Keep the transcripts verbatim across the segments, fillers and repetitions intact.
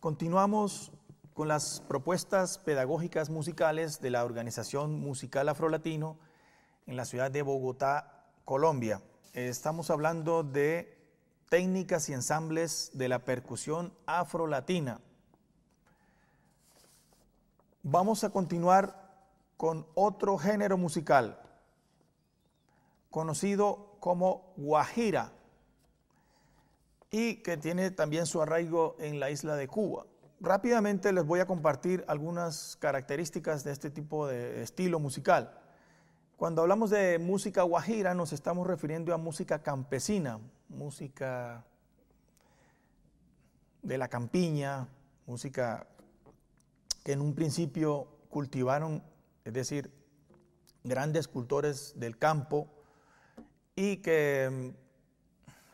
Continuamos con las propuestas pedagógicas musicales de la Organización Musical Afrolatino en la ciudad de Bogotá, Colombia. Estamos hablando de técnicas y ensambles de la percusión afrolatina. Vamos a continuar con otro género musical, conocido como guajira, y que tiene también su arraigo en la isla de Cuba. Rápidamente les voy a compartir algunas características de este tipo de estilo musical. Cuando hablamos de música guajira, nos estamos refiriendo a música campesina, música de la campiña, música que en un principio cultivaron, es decir, grandes cultores del campo, y que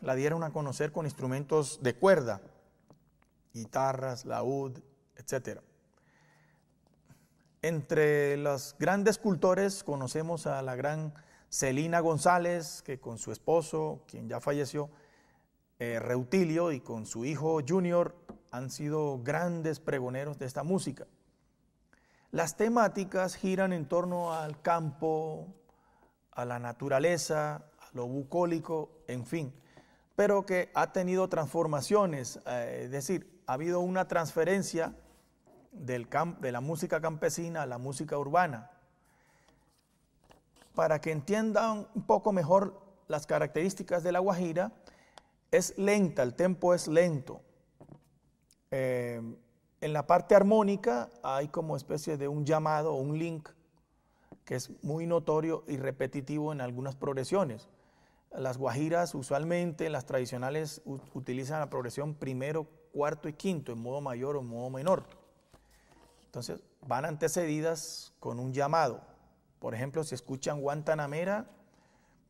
la dieron a conocer con instrumentos de cuerda, guitarras, laúd, etcétera. Entre los grandes cultores conocemos a la gran Celina González, que con su esposo, quien ya falleció, eh, Reutilio, y con su hijo Junior, han sido grandes pregoneros de esta música. Las temáticas giran en torno al campo, a la naturaleza, a lo bucólico, en fin, pero que ha tenido transformaciones, eh, es decir, ha habido una transferencia del camp- de la música campesina a la música urbana. Para que entiendan un poco mejor las características de la guajira, es lenta, el tempo es lento. Eh, en la parte armónica hay como especie de un llamado o un link que es muy notorio y repetitivo en algunas progresiones. Las guajiras usualmente, las tradicionales, utilizan la progresión primero, cuarto y quinto, en modo mayor o en modo menor. Entonces, van antecedidas con un llamado. Por ejemplo, si escuchan Guantanamera,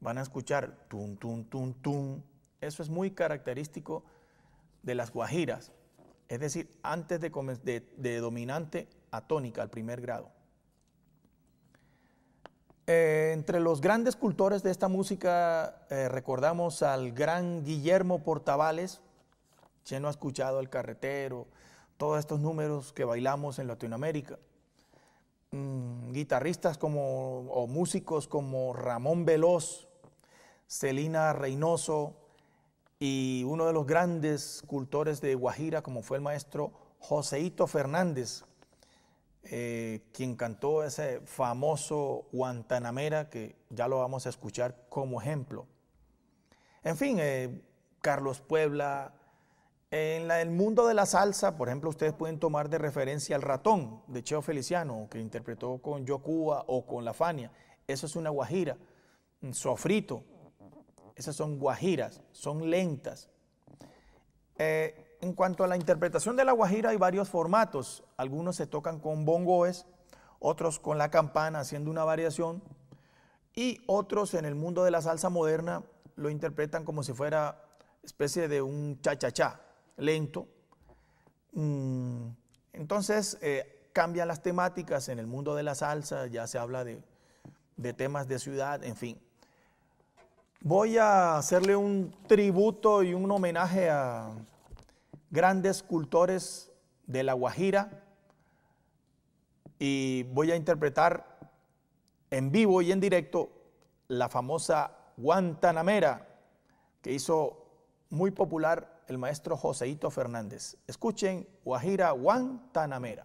van a escuchar tum, tum, tum, tum. Eso es muy característico de las guajiras. Es decir, antes de, de, de dominante a tónica, al primer grado. Eh, entre los grandes cultores de esta música eh, recordamos al gran Guillermo Portavales. ¿Quién no ha escuchado El Carretero? Todos estos números que bailamos en Latinoamérica. Mm, guitarristas como, o músicos como Ramón Veloz, Celina Reynoso, y uno de los grandes cultores de guajira como fue el maestro Joseito Fernández, Eh, quien cantó ese famoso Guantanamera, que ya lo vamos a escuchar como ejemplo. En fin, eh, Carlos Puebla. En la, el mundo de la salsa, por ejemplo, ustedes pueden tomar de referencia al Ratón de Cheo Feliciano, que interpretó con Yocuba o con la Fania. Eso es una guajira. Sofrito. Esas son guajiras, son lentas. Eh, En cuanto a la interpretación de la guajira, hay varios formatos. Algunos se tocan con bongoes, otros con la campana haciendo una variación, y otros en el mundo de la salsa moderna lo interpretan como si fuera especie de un cha-cha-cha lento. Entonces eh, cambian las temáticas en el mundo de la salsa, ya se habla de, de temas de ciudad, en fin. Voy a hacerle un tributo y un homenaje a grandes cultores de la guajira, y voy a interpretar en vivo y en directo la famosa Guantanamera que hizo muy popular el maestro Joseito Fernández. Escuchen guajira Guantanamera.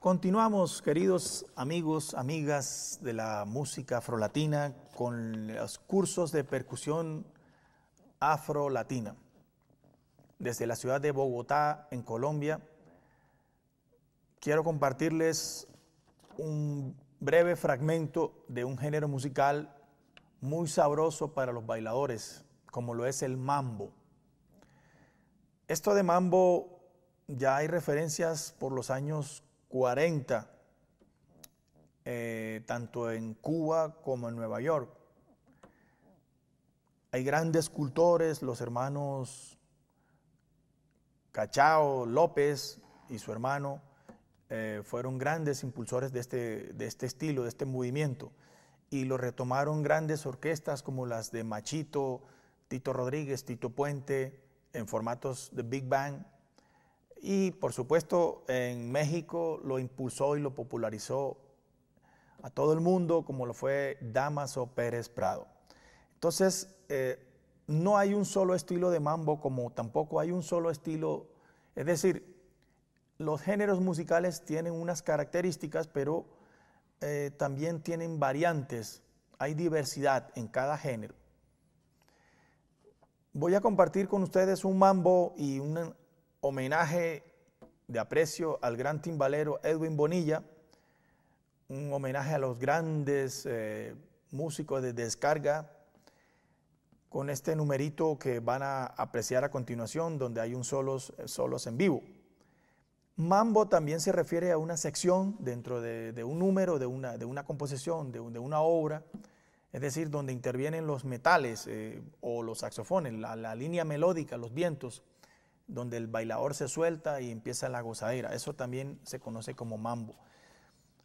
Continuamos, queridos amigos, amigas de la música afrolatina, con los cursos de percusión afrolatina. Desde la ciudad de Bogotá, en Colombia, quiero compartirles un breve fragmento de un género musical muy sabroso para los bailadores, como lo es el mambo. Esto de mambo ya hay referencias por los años cuarenta, eh, tanto en Cuba como en Nueva York. Hay grandes cultores, los hermanos Cachao López y su hermano eh, fueron grandes impulsores de este, de este estilo, de este movimiento, y lo retomaron grandes orquestas como las de Machito, Tito Rodríguez, Tito Puente, en formatos de Big Band. Y por supuesto en México lo impulsó y lo popularizó a todo el mundo, como lo fue Dámaso Pérez Prado. Entonces eh, no hay un solo estilo de mambo, como tampoco hay un solo estilo, es decir, los géneros musicales tienen unas características, pero eh, también tienen variantes, hay diversidad en cada género. Voy a compartir con ustedes un mambo y un homenaje de aprecio al gran timbalero Edwin Bonilla, un homenaje a los grandes eh, músicos de descarga, con este numerito que van a apreciar a continuación, donde hay un solos, solos en vivo. Mambo también se refiere a una sección dentro de, de un número, de una, de una composición, de, un, de una obra, es decir, donde intervienen los metales eh, o los saxofones, la, la línea melódica, los vientos, donde el bailador se suelta y empieza la gozadera. Eso también se conoce como mambo.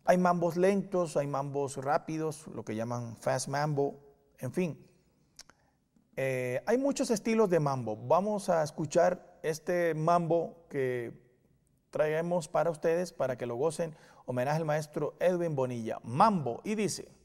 Hay mambos lentos, hay mambos rápidos, lo que llaman fast mambo, en fin. Eh, hay muchos estilos de mambo. Vamos a escuchar este mambo que traemos para ustedes, para que lo gocen. Homenaje al maestro Edwin Bonilla. Mambo, y dice...